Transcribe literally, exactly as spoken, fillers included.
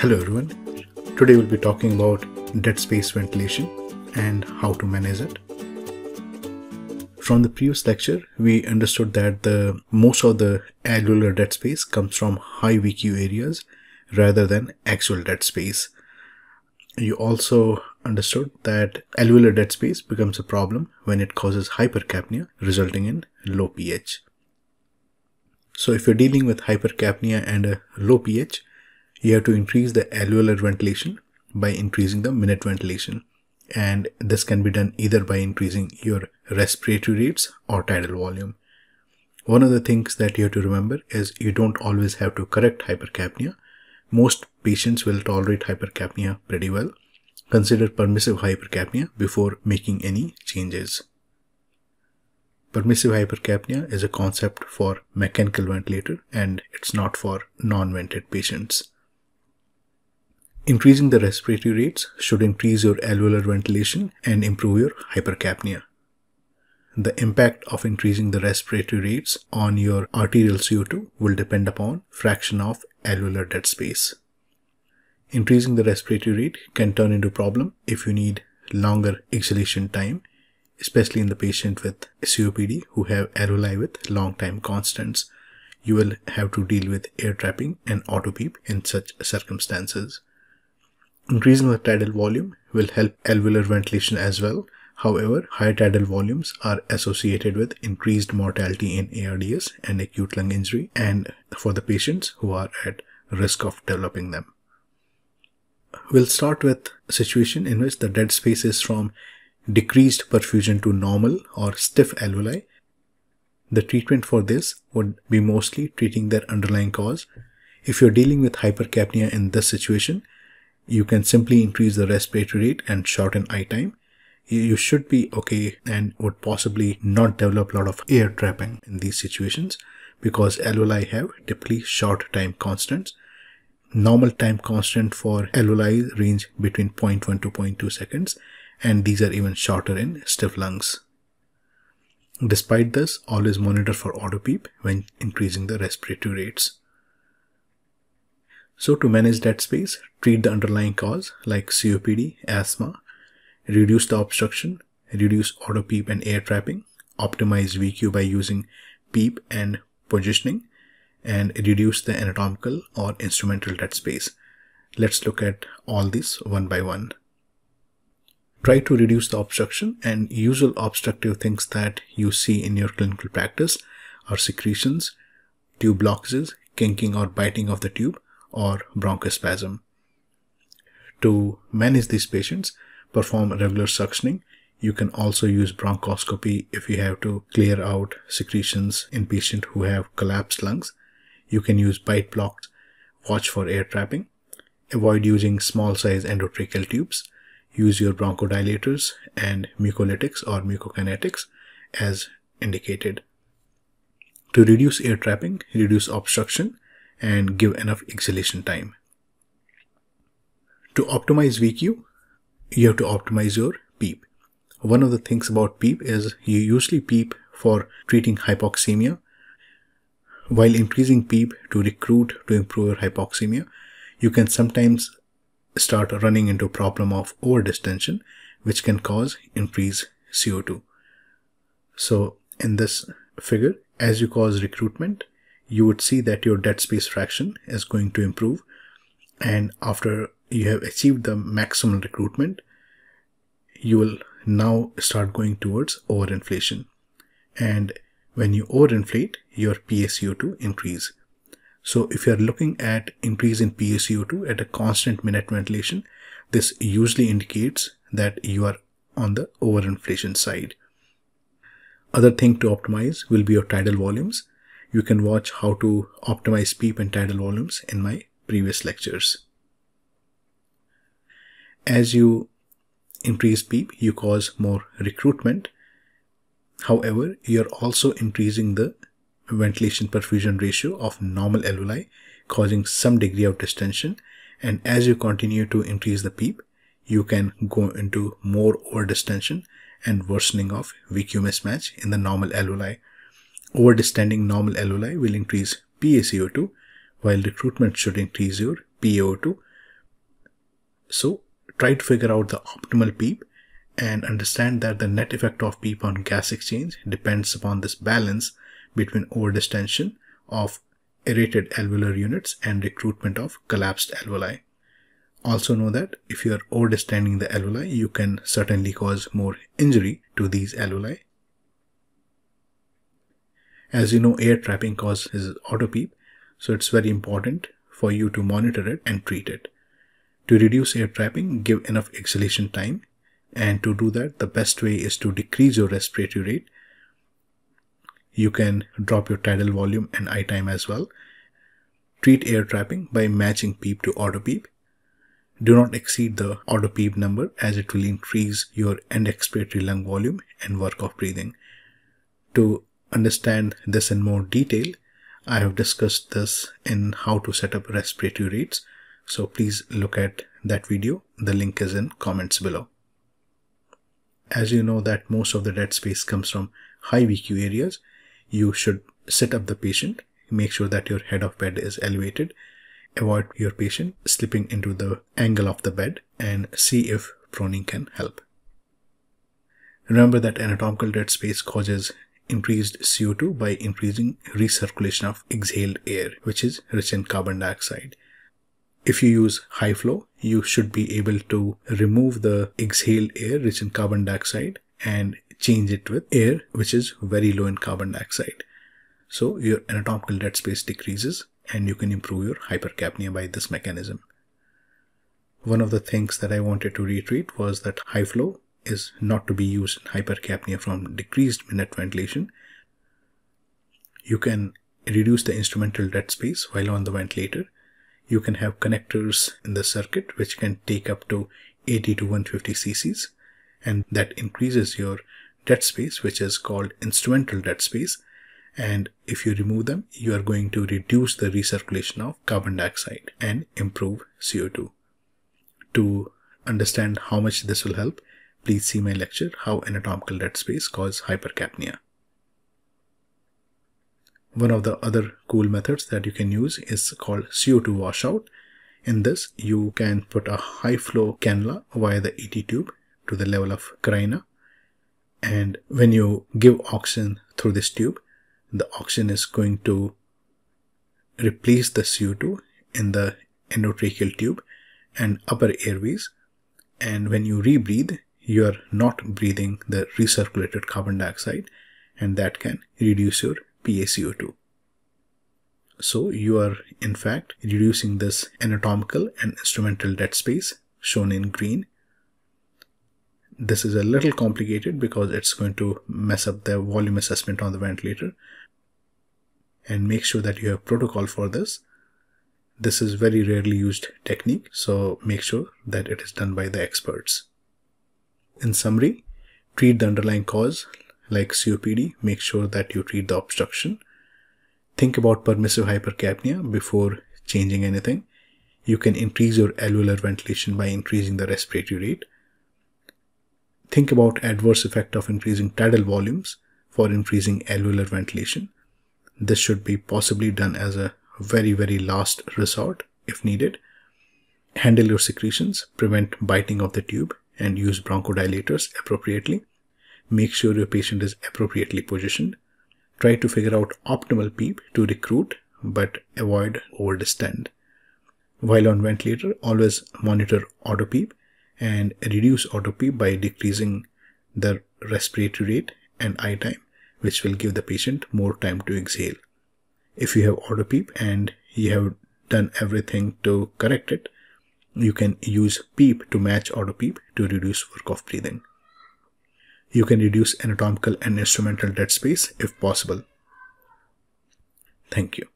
Hello everyone, today we'll be talking about dead space ventilation and how to manage it. From the previous lecture, we understood that the most of the alveolar dead space comes from high V Q areas rather than actual dead space. You also understood that alveolar dead space becomes a problem when it causes hypercapnia resulting in low pH. So if you're dealing with hypercapnia and a low pH, you have to increase the alveolar ventilation by increasing the minute ventilation, and this can be done either by increasing your respiratory rates or tidal volume. One of the things that you have to remember is you don't always have to correct hypercapnia. Most patients will tolerate hypercapnia pretty well. Consider permissive hypercapnia before making any changes. Permissive hypercapnia is a concept for mechanical ventilator and it's not for non-vented patients. Increasing the respiratory rates should increase your alveolar ventilation and improve your hypercapnia. The impact of increasing the respiratory rates on your arterial C O two will depend upon fraction of alveolar dead space. Increasing the respiratory rate can turn into a problem if you need longer exhalation time, especially in the patient with C O P D who have alveoli with long time constants. You will have to deal with air trapping and auto PEEP in such circumstances. Increasing the tidal volume will help alveolar ventilation as well. However, high tidal volumes are associated with increased mortality in A R D S and acute lung injury, and for the patients who are at risk of developing them. We'll start with a situation in which the dead space is from decreased perfusion to normal or stiff alveoli. The treatment for this would be mostly treating their underlying cause. If you're dealing with hypercapnia in this situation, you can simply increase the respiratory rate and shorten I time. You should be okay and would possibly not develop a lot of air trapping in these situations because alveoli have typically short time constants. Normal time constant for alveoli range between zero point one to zero point two seconds, and these are even shorter in stiff lungs. Despite this, always monitor for auto PEEP when increasing the respiratory rates. So to manage dead space, treat the underlying cause like C O P D, asthma, reduce the obstruction, reduce auto PEEP and air trapping, optimize V Q by using PEEP and positioning, and reduce the anatomical or instrumental dead space. Let's look at all these one by one. Try to reduce the obstruction, and usual obstructive things that you see in your clinical practice are secretions, tube blockages, kinking or biting of the tube, or bronchospasm. To manage these patients, perform regular suctioning. You can also use bronchoscopy if you have to clear out secretions in patients who have collapsed lungs. You can use bite blocks, watch for air trapping, avoid using small size endotracheal tubes, use your bronchodilators and mucolytics or mucokinetics as indicated. To reduce air trapping, reduce obstruction and give enough exhalation time. To optimize V Q, you have to optimize your PEEP. One of the things about PEEP is you usually PEEP for treating hypoxemia. While increasing PEEP to recruit to improve your hypoxemia, you can sometimes start running into a problem of overdistension, which can cause increased C O two. So in this figure, as you cause recruitment, you would see that your dead space fraction is going to improve, and after you have achieved the maximum recruitment, you will now start going towards overinflation, and when you overinflate, your P a C O two increase. So if you are looking at increase in P a C O two at a constant minute ventilation, this usually indicates that you are on the overinflation side. Other thing to optimize will be your tidal volumes. You can watch how to optimize PEEP and tidal volumes in my previous lectures. As you increase PEEP, you cause more recruitment. However, you're also increasing the ventilation perfusion ratio of normal alveoli, causing some degree of distension, and as you continue to increase the PEEP, you can go into more overdistension and worsening of V Q mismatch in the normal alveoli. Overdistending normal alveoli will increase P a C O two, while recruitment should increase your P a O two, So try to figure out the optimal PEEP and understand that the net effect of PEEP on gas exchange depends upon this balance between overdistension of aerated alveolar units and recruitment of collapsed alveoli. Also know that if you are overdistending the alveoli, you can certainly cause more injury to these alveoli. As you know, air trapping causes auto PEEP, so it's very important for you to monitor it and treat it. To reduce air trapping, give enough exhalation time, and to do that, the best way is to decrease your respiratory rate. You can drop your tidal volume and I time as well. Treat air trapping by matching PEEP to auto PEEP. Do not exceed the auto PEEP number, as it will increase your end expiratory lung volume and work of breathing. To understand this in more detail, I have discussed this in how to set up respiratory rates, so please look at that video. The link is in comments below. As you know that most of the dead space comes from high V Q areas, you should sit up the patient, make sure that your head of bed is elevated, avoid your patient slipping into the angle of the bed, and see if proning can help. Remember that anatomical dead space causes increased C O two by increasing recirculation of exhaled air, which is rich in carbon dioxide. If you use high flow, you should be able to remove the exhaled air rich in carbon dioxide and change it with air which is very low in carbon dioxide. So your anatomical dead space decreases and you can improve your hypercapnia by this mechanism. One of the things that I wanted to reiterate was that high flow is not to be used in hypercapnia from decreased minute ventilation. You can reduce the instrumental dead space while on the ventilator. You can have connectors in the circuit which can take up to eighty to one hundred fifty c c, and that increases your dead space, which is called instrumental dead space, and if you remove them, you are going to reduce the recirculation of carbon dioxide and improve C O two. To understand how much this will help, please see my lecture, How Anatomical Dead Space Causes Hypercapnia. One of the other cool methods that you can use is called C O two washout. In this, you can put a high flow cannula via the E T tube to the level of carina, and when you give oxygen through this tube, the oxygen is going to replace the C O two in the endotracheal tube and upper airways, and when you rebreathe, you are not breathing the recirculated carbon dioxide, and that can reduce your P a C O two. So you are in fact reducing this anatomical and instrumental dead space shown in green. This is a little complicated because it's going to mess up the volume assessment on the ventilator, and make sure that you have protocol for this. This is very rarely used technique, so make sure that it is done by the experts. In summary, treat the underlying cause like C O P D, make sure that you treat the obstruction. Think about permissive hypercapnia before changing anything. You can increase your alveolar ventilation by increasing the respiratory rate. Think about adverse effect of increasing tidal volumes for increasing alveolar ventilation. This should be possibly done as a very very last resort if needed. Handle your secretions, prevent biting of the tube, and use bronchodilators appropriately. Make sure your patient is appropriately positioned. Try to figure out optimal PEEP to recruit, but avoid overdistend. While on ventilator, always monitor auto PEEP and reduce auto PEEP by decreasing the respiratory rate and I time, which will give the patient more time to exhale. If you have auto PEEP and you have done everything to correct it, you can use PEEP to match auto PEEP to reduce work of breathing. You can reduce anatomical and instrumental dead space if possible. Thank you.